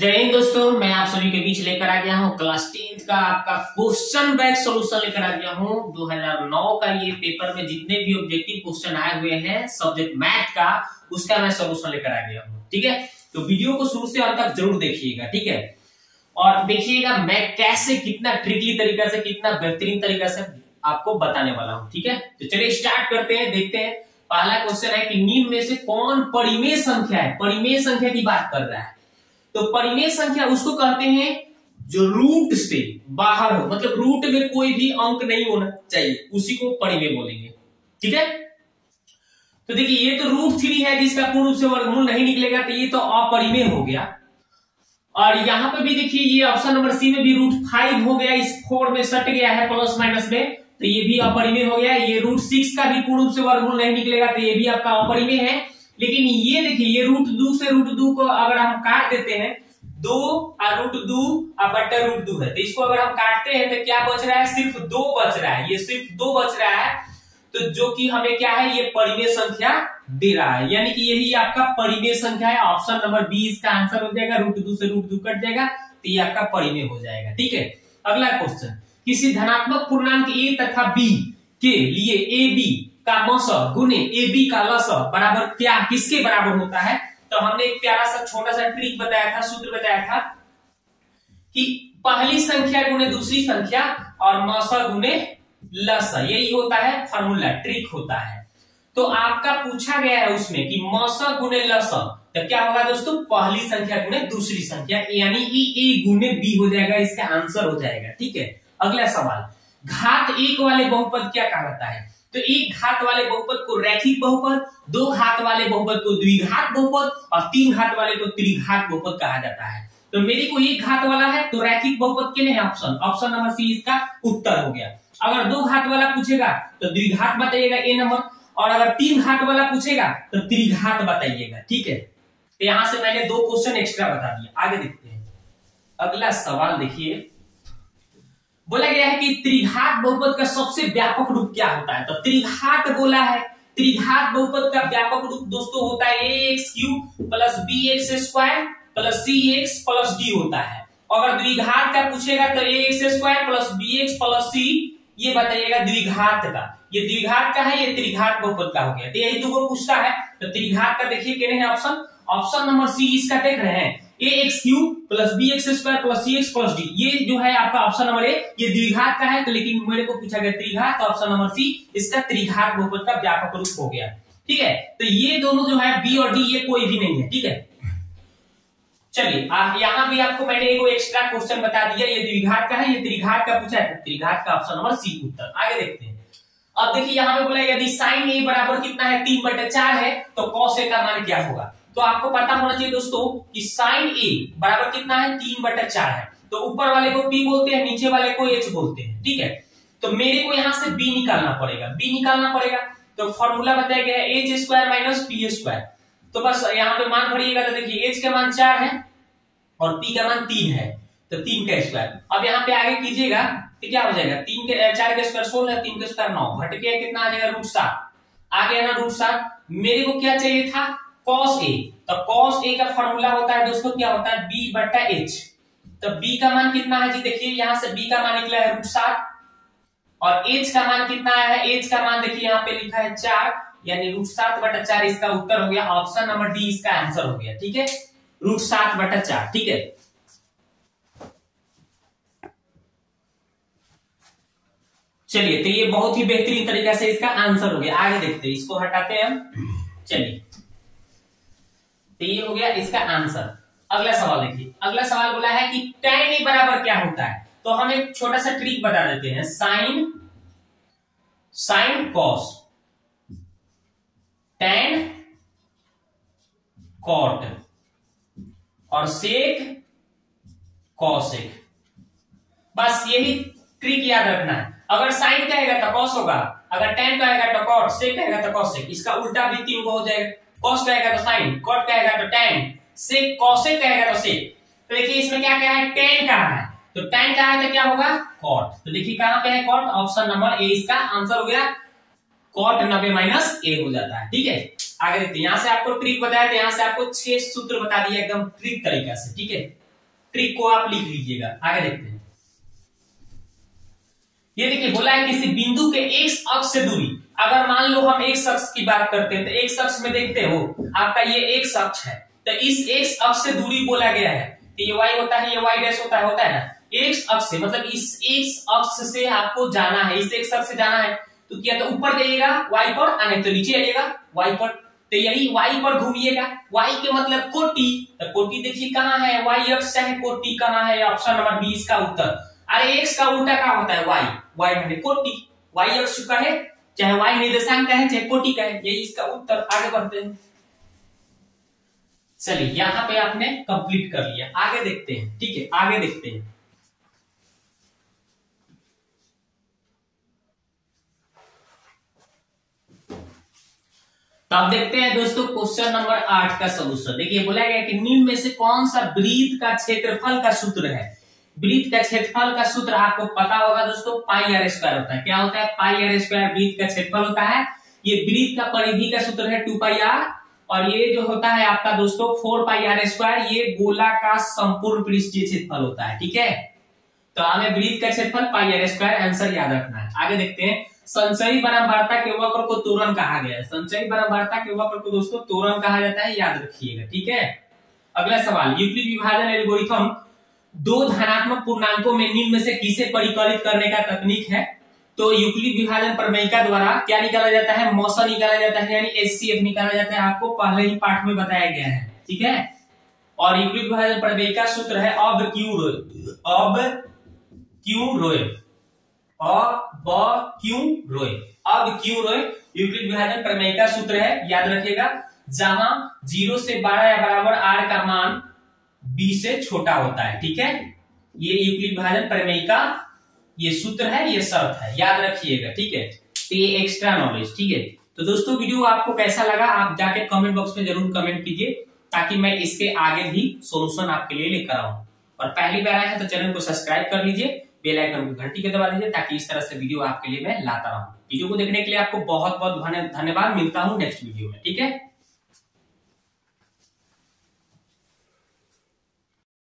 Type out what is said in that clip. जय हिंद दोस्तों, मैं आप सभी के बीच लेकर आ गया हूं क्लास 10th का आपका क्वेश्चन बैंक सॉल्यूशन लेकर आ गया हूं। 2009 का ये पेपर में जितने भी ऑब्जेक्टिव क्वेश्चन आए हुए हैं सब्जेक्ट मैथ का, उसका मैं सॉल्यूशन लेकर आ गया हूं। ठीक है, तो वीडियो को शुरू से अंत तक जरूर देखिएगा। ठीक है, और देखिएगा मैं कैसे कितना ट्रिकली तरीका से, कितना बेहतरीन तरीका से आपको बताने वाला हूँ। ठीक है, तो चलिए स्टार्ट करते हैं, देखते हैं। पहला क्वेश्चन है कि निम्न में से कौन परिमेय संख्या है। परिमेय संख्या की बात कर रहा है, तो परिमेय संख्या उसको कहते हैं जो रूट से बाहर हो, मतलब रूट में कोई भी अंक नहीं होना चाहिए, उसी को परिमेय बोलेंगे। ठीक है, तो देखिए ये तो रूट 3 है जिसका पूर्ण रूप से वर्गमूल नहीं निकलेगा, तो ये तो अपरिमेय हो गया। और यहां पे भी देखिए ये ऑप्शन नंबर सी में भी रूट 5 हो गया, इस 4 में सट गया है प्लस माइनस में, तो ये भी अपरिमेय हो गया। ये रूट 6 का भी पूर्ण रूप से वर्गमूल नहीं निकलेगा, तो ये भी आपका अपरिमेय है। लेकिन ये देखिए ये रूट 2 से रूट 2 को अगर हम काट देते हैं, 2 और रूट 2 और बट्टा रूट 2 है, तो इसको अगर हम काटते हैं तो क्या बच रहा है, सिर्फ 2 बच रहा है। ये सिर्फ 2 बच रहा है, तो जो कि हमें क्या है, ये परिमेय संख्या दे रहा है, यानी कि यही आपका परिमेय संख्या है। ऑप्शन नंबर बी इसका आंसर हो जाएगा। रूट 2 से रूट 2 कट जाएगा, तो ये आपका परिमेय हो जाएगा। ठीक है, अगला क्वेश्चन, किसी धनात्मक पूर्णांक a तथा b के लिए ए बी का मसह गुने ए बी का लसह बराबर क्या, किसके बराबर होता है। तो हमने एक प्यारा सा छोटा सा ट्रिक बताया था, सूत्र बताया था कि पहली संख्या गुने दूसरी संख्या और मसह गुने लसह, यही होता है फॉर्मूला, ट्रिक होता है। तो आपका पूछा गया है उसमें कि मसह गुने लसह, तो क्या होगा दोस्तों, पहली संख्या गुने दूसरी संख्या, यानी a गुने b हो जाएगा, इसका आंसर हो जाएगा। ठीक है, अगला सवाल, घात एक वाले बहुपद क्या कहलाता है। तो एक घात वाले बहुपद को रैखिक बहुपद, दो घात वाले बहुपद को द्विघात बहुपद और तीन घात वाले को त्रिघात बहुपद कहा जाता है। तो मेरे को एक घात वाला है तो रैखिक बहुपद के लिए है ऑप्शन, ऑप्शन नंबर सी इसका उत्तर हो गया। अगर दो घात वाला पूछेगा तो द्विघात बताइएगा ए नंबर, और अगर तीन घात वाला पूछेगा तो त्रिघात बताइएगा। ठीक है, तो यहां से मैंने दो क्वेश्चन एक्स्ट्रा बता दिया, आगे देखते हैं। अगला सवाल देखिए, बोला गया है कि त्रिघात बहुपद का सबसे व्यापक रूप क्या होता है। तो त्रिघात बोला है, त्रिघात बहुपद का व्यापक रूप दोस्तों होता है ax cube plus bx square plus cx plus d होता है। अगर द्विघात का पूछेगा तो ax square plus bx plus c, ये बताइएगा द्विघात का। ये द्विघात का है, ये त्रिघात बहुपद का हो गया, तो यही दो पूछता है। तो त्रिघात का देखिए क्या है ऑप्शन, ऑप्शन नंबर सी इसका देख रहे हैं, A X cube plus B X square plus C X plus D, ये जो है आपका ऑप्शन नंबर ए, ये द्विघात का है, तो लेकिन मेरे को पूछा गया त्रिघात, ऑप्शन नंबर सी इसका त्रिघात बहुपद का व्यापक रूप हो गया। ठीक है, तो ये दोनों जो है बी और डी, ये कोई भी नहीं है। ठीक है, चलिए यहां भी आपको मैंने एक एक्स्ट्रा क्वेश्चन बता दिया, ये द्विघात का है, ये त्रिघात का पूछा है, त्रिघात का ऑप्शन नंबर सी उत्तर। आगे देखते हैं। अब देखिए यहाँ पे बोला यदि साइन ए बराबर कितना है 3/4 है, तो कॉस ए का मान क्या होगा। तो आपको पता होना चाहिए दोस्तों कि साइन ए बराबर कितना है 3/4 है, तो ऊपर वाले को पी बोलते हैं, नीचे वाले को एच बोलते हैं। ठीक है, तो मेरे को यहां से बी निकालना पड़ेगा, बी निकालना पड़ेगा, तो फॉर्मूला बताया गया है H square minus P square. तो बस यहां पे मान भरिएगा, तो देखिए एच का मान 4 है और पी का मान 3 है, तो 3 का स्क्वायर। अब यहाँ पे आगे कीजिएगा तो क्या हो जाएगा, 4 का स्क्वायर 16, 3 का स्क्वायर 9, हट गया कितना आ जाएगा √7, आ गया ना √7। मेरे को क्या चाहिए था, कॉस ए, तो कॉस ए का फॉर्मूला होता है दोस्तों क्या होता है, बी बट्टा एच। तो बी का मान कितना है जी, देखिए यहां से बी का मान निकला है √7 और एच का मान कितना आया है, एच का मान देखिए यहाँ पे लिखा है 4, यानी √7/4 इसका उत्तर हो गया। ऑप्शन नंबर डी इसका आंसर हो गया। ठीक है, √7/4। ठीक है, चलिए, तो ये बहुत ही बेहतरीन तरीके से इसका आंसर हो गया। आगे देखते हैं, इसको हटाते हैं हम। चलिए, तो ये हो गया इसका आंसर। अगला सवाल देखिए, अगला सवाल बोला है कि tan a बराबर क्या होता है। तो हम एक छोटा सा ट्रिक बता देते हैं, साइन कॉस, tan cot और sec cosec, बस यही ट्रिक याद रखना है। अगर साइन कहेगा तो कॉस होगा, अगर tan कहेगा तो कॉट, sec कहेगा तो कॉसेक, इसका उल्टा भी तीन को हो जाएगा, कॉस कहेगा तो साइन, कॉट कहेगा तो टैन, सेक कॉसेक कहेगा तो सेक। तो देखिए इसमें क्या क्या है, टैन का है, तो टैन का है तो क्या होगा कॉट, तो देखिए कहां पे है कॉट, ऑप्शन नंबर ए इसका आंसर हो गया, कॉट 90 - a हो जाता है। ठीक है, आगे देखते हैं। यहां से आपको ट्रिक बताया था, यहां से आपको 6 सूत्र बता दिया एकदम ट्रिक तरीका से। ठीक है, ट्रिक को आप लिख लीजिएगा। आगे देखते हैं, ये देखिए बोला है किसी बिंदु के एक्स अक्ष से दूरी। अगर मान लो हम एक्स अक्ष की बात करते हैं तो एक्स अक्ष में देखते हो आपका ये एक्स अक्ष है, तो इस एक्स अक्ष से दूरी बोला गया है तो ये वाई होता है, ये वाई डैश होता है ना। एक्स अक्ष से मतलब इस एक्स अक्ष से आपको जाना है, इस एक्स अक्ष से जाना है तो क्या, तो ऊपर जाइएगा वाई पर, आने तो नीचे आइएगा वाई पर, तो यही वाई पर घूमिएगा। वाई के मतलब कोटी, तो कोटी देखिए कहाँ है, वाई अक्ष है, कोटी कहाँ है, ऑप्शन नंबर 20 का उत्तर। अरे एक्स का उल्टा क्या होता है, वाई, वाई माने कोटि, वाई अक्ष का है, चाहे वाई निर्देशांक का है चाहे कोटि का है, यही इसका उत्तर। आगे बढ़ते हैं, चलिए यहाँ पे आपने कंप्लीट कर लिया। आगे देखते हैं, ठीक है आगे देखते हैं। तो अब देखते हैं दोस्तों क्वेश्चन नंबर 8 का सलूशन। देखिए बोला गया कि निम्न में से कौन सा वृत्त का क्षेत्रफल का सूत्र है। वृत्त का क्षेत्रफल का सूत्र आपको पता होगा दोस्तों, पाई आर स्क्वायर होता है। क्या होता है, पाई आर स्क्वायर वृत्त का क्षेत्रफल होता है। ये वृत्त का परिधि का सूत्र है 2 पाई r, और ये जो होता है आपका दोस्तों 4 पाई r स्क्वायर, ये गोला का संपूर्ण पृष्ठीय क्षेत्रफल होता है। ठीक है, तो हमें वृत्त का क्षेत्रफल पाई आर स्क्वायर आंसर याद रखना है। आगे देखते हैं, संचयी बराबरता के वक्र को तोरण कहा गया है। संचयी बराबरता के वक्र को दोस्तों तोरण कहा जाता है, याद रखिएगा। ठीक है, अगला सवाल, यूक्लिड विभाजन एल्गोरिथम दो धनात्मक पूर्णांकों में निम्न में से किसे परिकलित करने का तकनीक है। तो यूक्लिड विभाजन प्रमेयिका द्वारा क्या निकाला जाता है, मौसा निकाला जाता है, यानी एचसीएफ निकाला जाता है, आपको पहले ही पाठ में बताया गया है। ठीक है, और यूक्लिड विभाजन प्रमेयिका सूत्र है अब क्यू रोए। यूक्लिड विभाजन प्रमेयिका सूत्र है, याद रखिएगा, जहां 0 से 12 या बराबर आर का मान b से छोटा होता है। ठीक है, ये यूक्लिड विभाजन प्रमेय का ये सूत्र है, ये शर्त है, याद रखिएगा। ठीक है, तो ये एक्स्ट्रा नॉलेज। ठीक है, तो दोस्तों वीडियो आपको कैसा लगा आप जाके कमेंट बॉक्स में जरूर कमेंट कीजिए, ताकि मैं इसके आगे भी सॉल्यूशन आपके लिए लेकर आऊं। और पहली बार आए हैं तो चैनल को सब्सक्राइब कर लीजिए, बेल आइकन को घंटी के दबा दीजिए, ताकि इस तरह से वीडियो आपके लिए मैं लाता रहूं। वीडियो को देखने के लिए आपको बहुत बहुत धन्यवाद। मिलता हूँ नेक्स्ट वीडियो में। ठीक है।